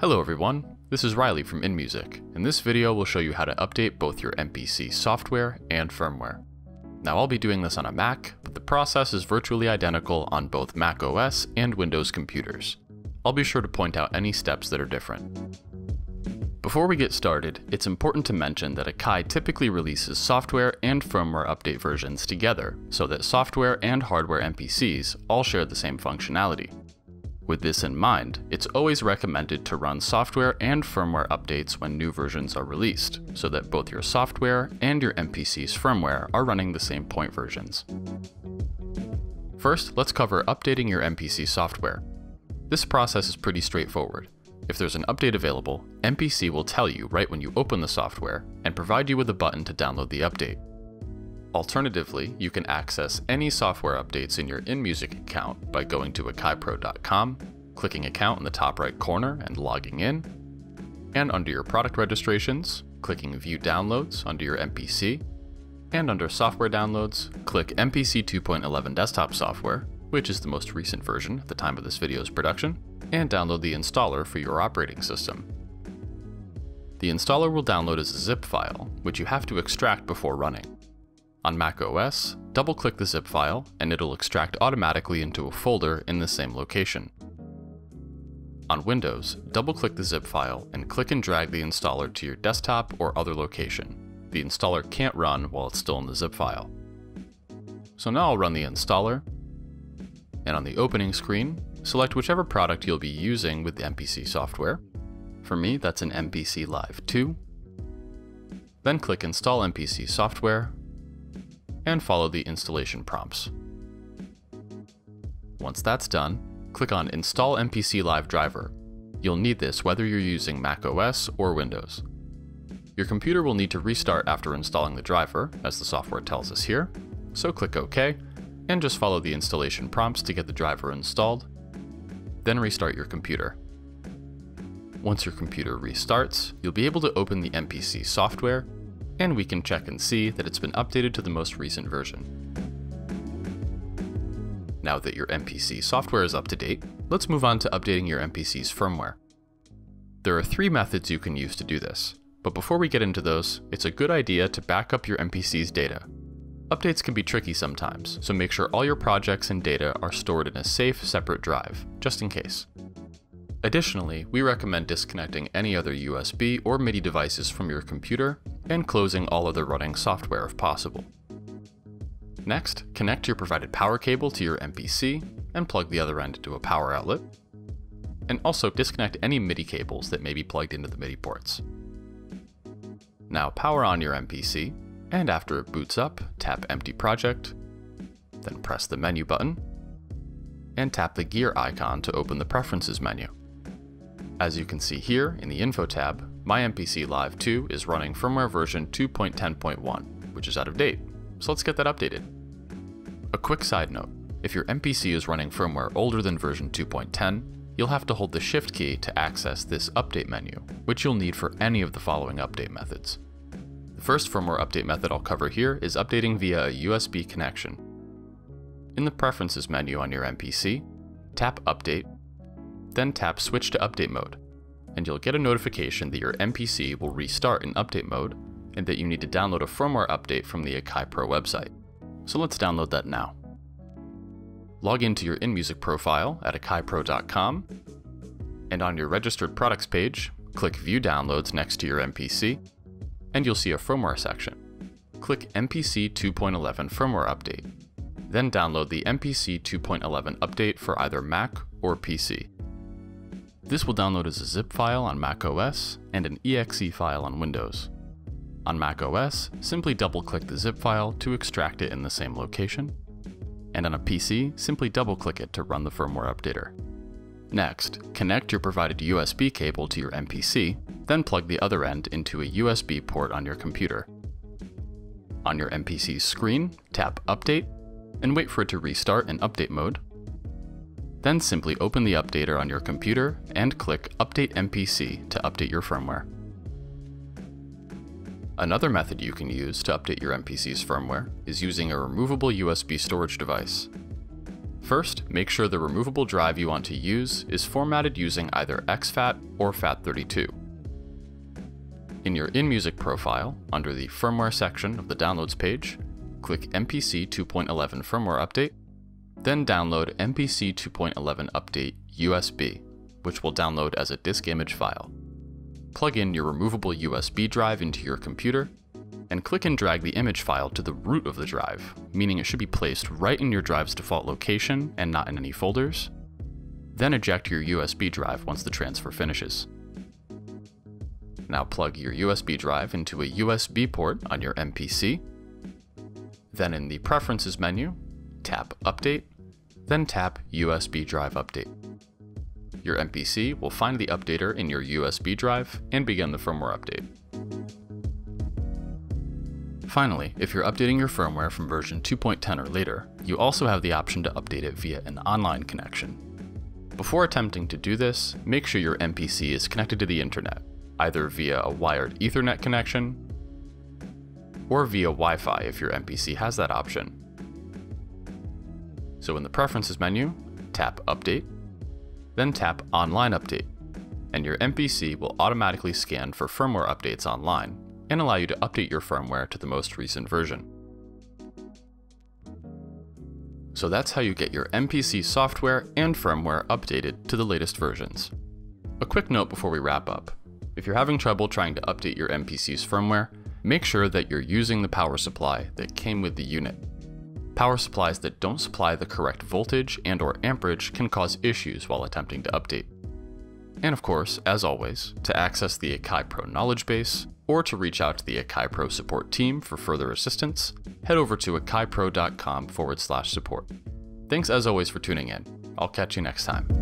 Hello everyone, this is Riley from inMusic, and this video will show you how to update both your MPC software and firmware. Now I'll be doing this on a Mac, but the process is virtually identical on both macOS and Windows computers. I'll be sure to point out any steps that are different. Before we get started, it's important to mention that Akai typically releases software and firmware update versions together, so that software and hardware MPCs all share the same functionality. With this in mind, it's always recommended to run software and firmware updates when new versions are released, so that both your software and your MPC's firmware are running the same point versions. First, let's cover updating your MPC software. This process is pretty straightforward. If there's an update available, MPC will tell you right when you open the software and provide you with a button to download the update. Alternatively, you can access any software updates in your inMusic account by going to akaipro.com, clicking Account in the top right corner and logging in, and under your product registrations, clicking View Downloads under your MPC, and under Software Downloads, click MPC 2.11 Desktop Software, which is the most recent version at the time of this video's production, and download the installer for your operating system. The installer will download as a zip file, which you have to extract before running. On macOS, double-click the zip file and it'll extract automatically into a folder in the same location. On Windows, double-click the zip file and click and drag the installer to your desktop or other location. The installer can't run while it's still in the zip file. So now I'll run the installer, and on the opening screen, select whichever product you'll be using with the MPC software. For me, that's an MPC Live 2. Then click Install MPC Software, and follow the installation prompts. Once that's done, click on Install MPC Live Driver. You'll need this whether you're using macOS or Windows. Your computer will need to restart after installing the driver, as the software tells us here, so click OK, and just follow the installation prompts to get the driver installed, then restart your computer. Once your computer restarts, you'll be able to open the MPC software, and we can check and see that it's been updated to the most recent version. Now that your MPC software is up to date, let's move on to updating your MPC's firmware. There are three methods you can use to do this, but before we get into those, it's a good idea to back up your MPC's data. Updates can be tricky sometimes, so make sure all your projects and data are stored in a safe, separate drive, just in case. Additionally, we recommend disconnecting any other USB or MIDI devices from your computer and closing all other running software if possible. Next, connect your provided power cable to your MPC and plug the other end into a power outlet. And also disconnect any MIDI cables that may be plugged into the MIDI ports. Now power on your MPC, and after it boots up, tap Empty Project, then press the menu button, and tap the gear icon to open the Preferences menu. As you can see here in the Info tab, my MPC Live 2 is running firmware version 2.10.1, which is out of date, so let's get that updated. A quick side note, if your MPC is running firmware older than version 2.10, you'll have to hold the Shift key to access this update menu, which you'll need for any of the following update methods. The first firmware update method I'll cover here is updating via a USB connection. In the Preferences menu on your MPC, tap Update, then tap Switch to Update Mode, and you'll get a notification that your MPC will restart in Update Mode and that you need to download a firmware update from the Akai Pro website. So let's download that now. Log into your inMusic profile at akaipro.com, and on your Registered Products page, click View Downloads next to your MPC, and you'll see a firmware section. Click MPC 2.11 Firmware Update. Then download the MPC 2.11 update for either Mac or PC. This will download as a zip file on macOS and an exe file on Windows. On macOS, simply double-click the zip file to extract it in the same location, and on a PC, simply double-click it to run the firmware updater. Next, connect your provided USB cable to your MPC, then plug the other end into a USB port on your computer. On your MPC's screen, tap Update, and wait for it to restart in update mode. Then simply open the updater on your computer and click Update MPC to update your firmware. Another method you can use to update your MPC's firmware is using a removable USB storage device. First, make sure the removable drive you want to use is formatted using either exFAT or FAT32. In your inMusic profile, under the firmware section of the downloads page, click MPC 2.11 firmware update, then download MPC 2.11 update USB, which will download as a disk image file. Plug in your removable USB drive into your computer, and click and drag the image file to the root of the drive, meaning it should be placed right in your drive's default location and not in any folders. Then eject your USB drive once the transfer finishes. Now plug your USB drive into a USB port on your MPC. Then in the Preferences menu, tap Update, then tap USB Drive Update. Your MPC will find the updater in your USB drive and begin the firmware update. Finally, if you're updating your firmware from version 2.10 or later, you also have the option to update it via an online connection. Before attempting to do this, make sure your MPC is connected to the internet, either via a wired Ethernet connection or via Wi-Fi if your MPC has that option. So in the Preferences menu, tap Update, then tap Online Update, and your MPC will automatically scan for firmware updates online and allow you to update your firmware to the most recent version. So that's how you get your MPC software and firmware updated to the latest versions. A quick note before we wrap up. If you're having trouble trying to update your MPC's firmware, make sure that you're using the power supply that came with the unit. Power supplies that don't supply the correct voltage and/or amperage can cause issues while attempting to update. And of course, as always, to access the Akai Pro knowledge base, or to reach out to the Akai Pro support team for further assistance, head over to akaipro.com/support. Thanks as always for tuning in. I'll catch you next time.